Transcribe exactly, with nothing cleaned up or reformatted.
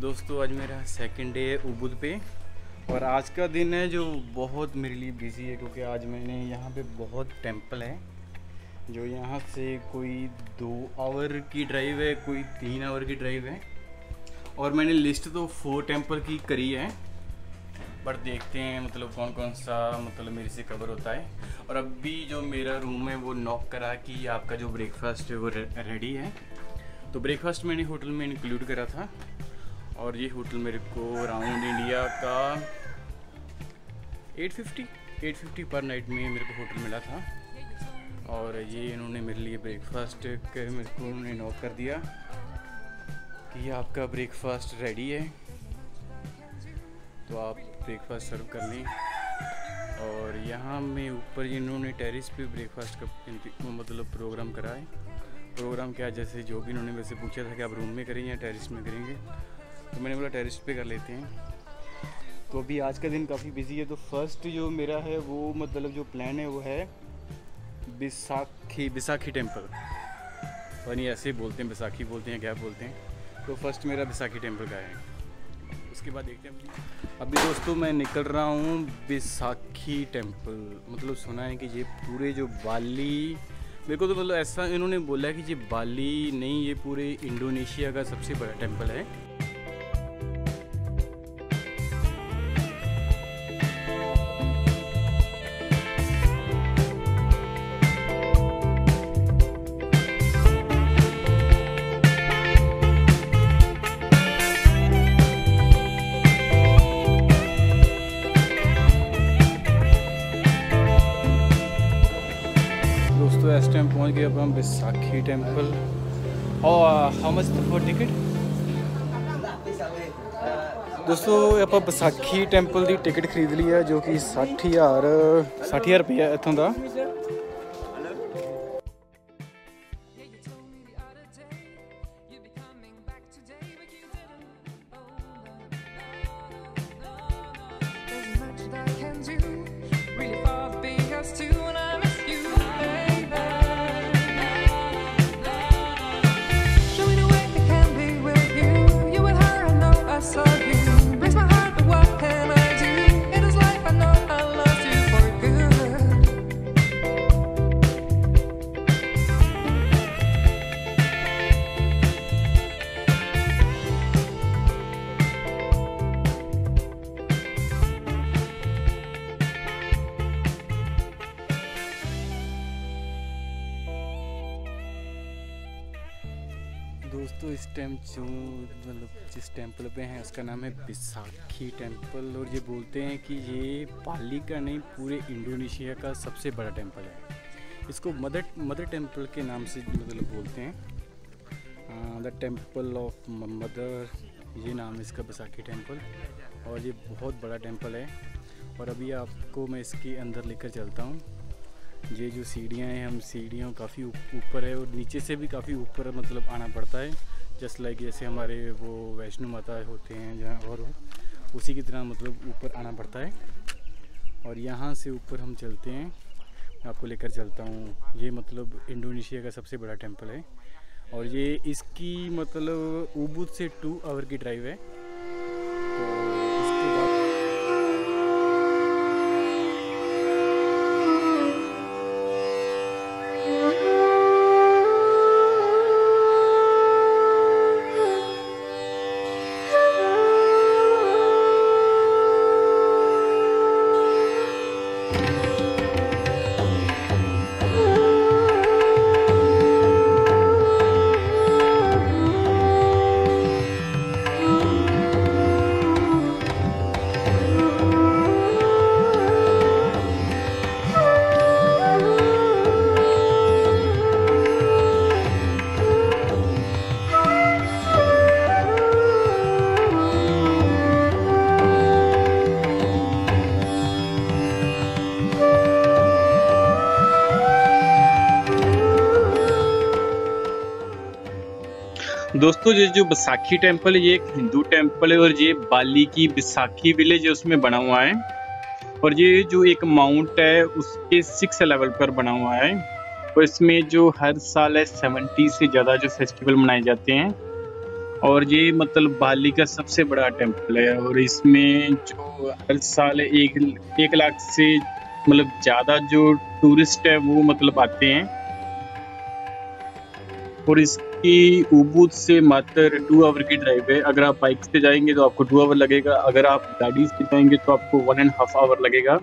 दोस्तों आज मेरा सेकंड डे है उबुद पे और आज का दिन है जो बहुत मेरे लिए बिजी है, क्योंकि आज मैंने यहाँ पे बहुत टेंपल है जो यहाँ से कोई दो आवर की ड्राइव है, कोई तीन आवर की ड्राइव है। और मैंने लिस्ट तो फोर टेंपल की करी है, बट देखते हैं मतलब कौन कौन सा मतलब मेरे से कवर होता है। और अभी जो मेरा रूम है वो नॉक करा कि आपका जो ब्रेकफास्ट है वो रेडी है। तो ब्रेकफास्ट मैंने होटल में इंक्लूड करा था और ये होटल मेरे को राउंड इंडिया का एट फिफ्टी पर नाइट में मेरे को होटल मिला था। और ये इन्होंने मेरे लिए ब्रेकफास्ट के मेरे को उन्होंने नॉक कर दिया कि आपका ब्रेकफास्ट रेडी है, तो आप ब्रेकफास्ट सर्व कर लें। और यहाँ में ऊपर इन्होंने टेरेस पे ब्रेकफास्ट का मतलब प्रोग्राम करा है। प्रोग्राम क्या, जैसे जो भी इन्होंने वैसे पूछा था कि आप रूम में करेंगे या टेरिस में करेंगे, तो मैंने बोला टेरिस पे कर लेते हैं। तो अभी आज का दिन काफ़ी बिजी है। तो फर्स्ट जो मेरा है वो मतलब जो प्लान है वो है बैसाखी बैसाखी टेंपल, और ये ऐसे बोलते हैं बैसाखी बोलते हैं क्या बोलते हैं। तो फर्स्ट मेरा बैसाखी टेंपल का है, उसके बाद देखते हैं। अभी दोस्तों मैं निकल रहा हूँ बैसाखी टेम्पल, मतलब सुना है कि ये पूरे जो बाली, मेरे को तो मतलब ऐसा इन्होंने बोला कि ये बाली नहीं, ये पूरे इंडोनेशिया का सबसे बड़ा टेंपल है। इस टाइम पहुँच गए अब हम बैसाखी टेम्पल। और हाउ मच फॉर टिकट? दोस्तों आप बैसाखी टेम्पल की टिकट खरीद ली है जो कि सठ हज़ार सठ हज़ार रुपया इतों का। दोस्तों इस टाइम जो मतलब जिस टेंपल पे हैं उसका नाम है बैसाखी टेंपल, और ये बोलते हैं कि ये बाली का नहीं पूरे इंडोनेशिया का सबसे बड़ा टेंपल है। इसको मदर मदर टेंपल के नाम से मतलब बोलते हैं, द टेंपल ऑफ मदर, ये नाम है इसका बैसाखी टेंपल। और ये बहुत बड़ा टेंपल है। और अभी आपको मैं इसके अंदर लेकर चलता हूँ। ये जो सीढ़ियाँ हैं, हम सीढ़ियों काफ़ी ऊपर है और नीचे से भी काफ़ी ऊपर मतलब आना पड़ता है। जस्ट लाइक जैसे हमारे वो वैष्णो माता होते हैं जहाँ, और उसी की तरह मतलब ऊपर आना पड़ता है। और यहाँ से ऊपर हम चलते हैं, मैं आपको लेकर चलता हूँ। ये मतलब इंडोनेशिया का सबसे बड़ा टेंपल है और ये इसकी मतलब उबुद से टू आवर की ड्राइव है। दोस्तों ये जो बैसाखी टेंपल है ये एक हिंदू टेंपल है और ये बाली की बैसाखी विलेज है उसमें बना हुआ है। और ये जो एक माउंट है उसके सिक्स लेवल पर बना हुआ है, और इसमें जो हर साल है सेवेंटी से ज़्यादा जो फेस्टिवल मनाए जाते हैं। और ये मतलब बाली का सबसे बड़ा टेम्पल है और इसमें जो हर साल एक एक लाख से मतलब ज़्यादा जो टूरिस्ट है वो मतलब आते हैं। और इसकी उबुद से मात्र टू आवर की ड्राइव है। अगर आप बाइक से जाएंगे तो आपको टू आवर लगेगा, अगर आप गाड़ी से जाएंगे तो आपको वन एंड हाफ आवर लगेगा।